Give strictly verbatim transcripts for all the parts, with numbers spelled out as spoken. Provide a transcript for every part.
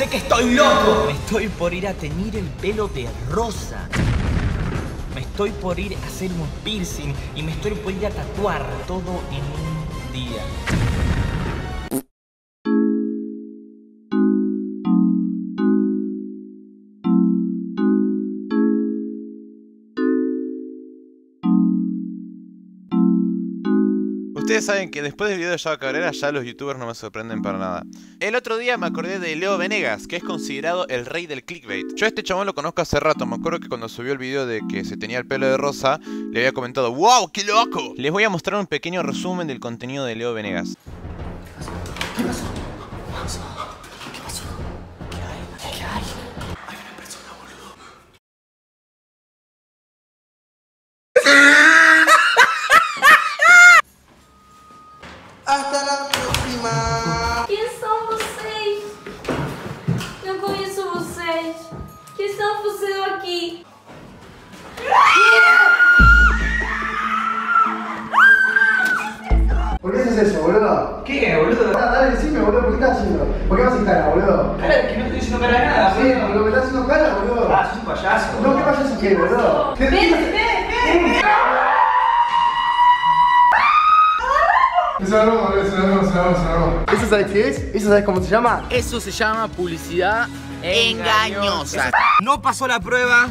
¡Sé que estoy loco! Me estoy por ir a teñir el pelo de rosa. Me estoy por ir a hacer un piercing. Y me estoy por ir a tatuar todo en un día. Ustedes saben que después del video de Yaba Cabrera ya los youtubers no me sorprenden para nada. El otro día me acordé de Leo Venegas, que es considerado el rey del clickbait. Yo a este chabón lo conozco hace rato, me acuerdo que cuando subió el video de que se tenía el pelo de rosa, le había comentado ¡wow, qué loco! Les voy a mostrar un pequeño resumen del contenido de Leo Venegas. ¿Qué pasó? ¿Qué pasó? ¿Qué pasó? ¿Qué hay? ¿Qué hay? Hay una persona, boludo. Hasta la próxima! Quem são vocês? Não conheço vocês. Quem são vocês aqui? ¿Por qué haces eso, boludo? ¿Qué, boludo? Ahora, dale, decime, boludo, ¿por qué estás haciendo? ¿Por qué vas a instalar, boludo? Cara, que no estoy haciendo cara de nada, boludo. Sí, boludo, me estás haciendo cara, boludo. Ah, sos un payaso. No, ¿qué payaso qué, boludo? ¡Ven, ven, ven! Eso es broma, eso es broma, eso es broma. ¿Eso sabes qué es? ¿Eso sabes cómo se llama? Eso se llama publicidad engañosa. No pasó la prueba,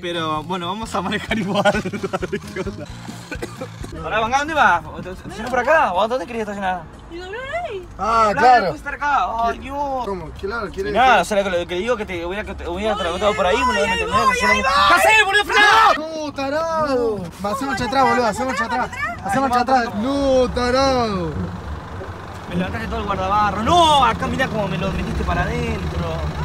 pero bueno, vamos a manejar igual. Ahora, Vanga, ¿dónde vas? ¿Estacionas por acá? ¿O dónde querías estacionar? Ah, claro. ¿Puedes estar acá? Ay, Dios. ¿Cómo? Claro, ¿quieres? Nada, o sea, lo que le digo que te hubiera tragotado por ahí, me lo voy a entender. ¡Ya sé, boludo, frenado! ¡No, tarado! Hacemos hacia atrás, boludo, hacemos hacia atrás. Hacemos hacia atrás. ¡No, tarado! Me levantaste todo el guardabarro. ¡No! Acá mirá como me lo metiste para adentro.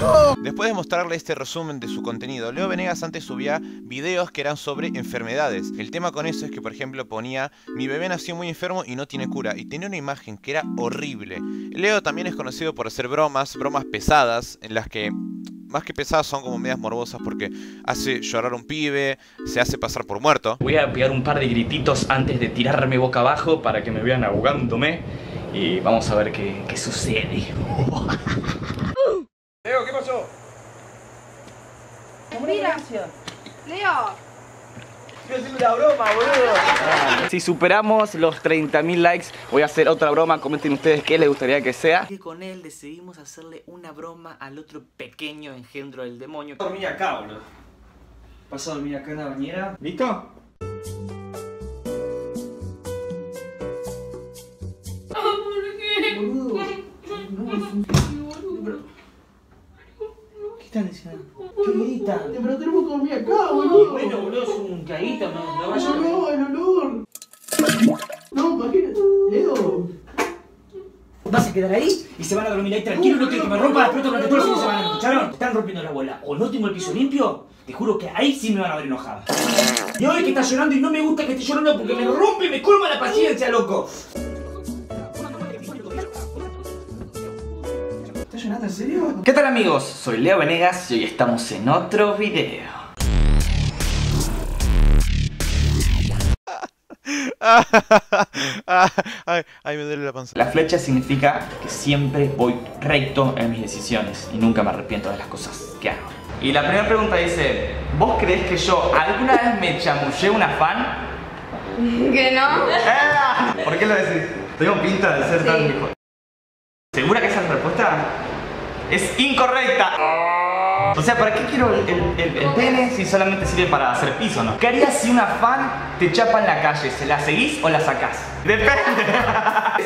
No. Después de mostrarle este resumen de su contenido, Leo Venegas antes subía videos que eran sobre enfermedades. El tema con eso es que, por ejemplo, ponía mi bebé nació muy enfermo y no tiene cura, y tenía una imagen que era horrible. Leo también es conocido por hacer bromas, bromas pesadas, en las que más que pesadas son como medias morbosas, porque hace llorar a un pibe, se hace pasar por muerto. Voy a pegar un par de grititos antes de tirarme boca abajo para que me vean ahogándome, y vamos a ver qué, qué sucede. Leo, ¿qué pasó? Mira, Leo. Estoy haciendo una broma, boludo. Ah, si superamos los treinta mil likes, voy a hacer otra broma. Comenten ustedes qué les gustaría que sea. Y con él decidimos hacerle una broma al otro pequeño engendro del demonio. Dormí acá, boludo. Pasó a dormir acá en la bañera. ¿Listo? ¿Qué están diciendo? ¿Qué gritan? Pero tenemos que dormir acá, boludo. Bueno, boludo, es un caguita, no, no vayas. No, el olor. No, imagínate, Leo. ¿Vas a quedar ahí? Y se van a dormir ahí tranquilo, no quiero que me rompa las pelotas durante todo el fin de semana, ¿escucharon? Están rompiendo la bola. O no tengo el piso limpio, te juro que ahí sí me van a ver enojada. Y hoy que está llorando y no me gusta que esté llorando porque me rompe y me colma la paciencia, loco. ¿En serio? ¿Qué tal, amigos? Soy Leo Venegas y hoy estamos en otro video. Ay, me duele la panza. La flecha significa que siempre voy recto en mis decisiones y nunca me arrepiento de las cosas que hago. Y la primera pregunta dice: ¿vos creés que yo alguna vez me chamullé una fan? Que no. ¿Eh? ¿Por qué lo decís? Tengo pinta de ser sí. Tan mejor. ¿Segura que esa es la respuesta? Es incorrecta. O sea, ¿para qué quiero el, el, el, el pene si solamente sirve para hacer piso, no? ¿Qué harías si una fan te chapa en la calle? ¿Se la seguís o la sacás? Depende.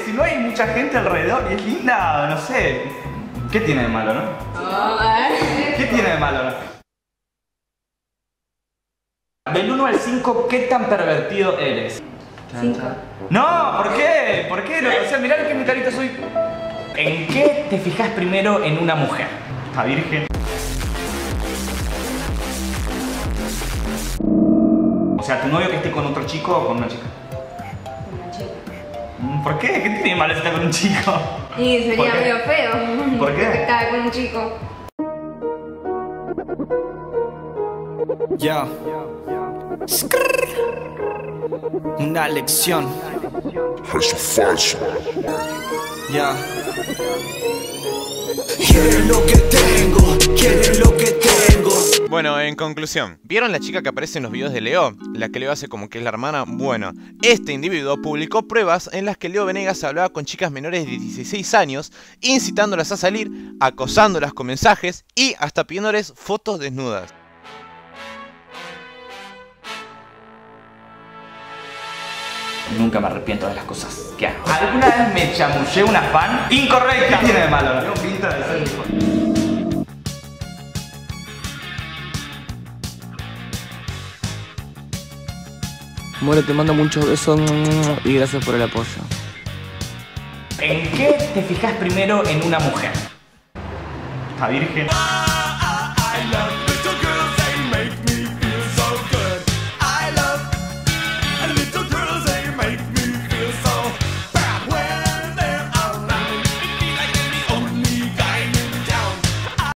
Si no hay mucha gente alrededor y es linda, no sé. ¿Qué tiene de malo, no? ¿Qué tiene de malo, no? Del uno al cinco, ¿qué tan pervertido eres? cinco. No, ¿por qué? ¿Por qué? O sea, mirá que mi carita soy. ¿En qué te fijas primero en una mujer? ¿Está virgen? O sea, tu novio que esté con otro chico o con una chica. Con una chica. ¿Por qué? ¿Qué tiene de malo estar con un chico? Sí, sería medio feo. ¿Por qué? Estar con un chico. Ya. Una lección. Eso es falso. Ya. Yeah. Quieren lo que tengo, quieren lo que tengo. Bueno, en conclusión, ¿vieron la chica que aparece en los videos de Leo? La que Leo hace como que es la hermana. Bueno, este individuo publicó pruebas en las que Leo Venegas hablaba con chicas menores de dieciséis años, incitándolas a salir, acosándolas con mensajes y hasta pidiéndoles fotos desnudas. Nunca me arrepiento de las cosas que hago. ¿Alguna vez me chamullé una fan? Incorrecta. ¿Qué tiene de malo? No pinta de ser hijo. Bueno, te mando muchos besos y gracias por el apoyo. ¿En qué te fijas primero en una mujer? ¿Está virgen?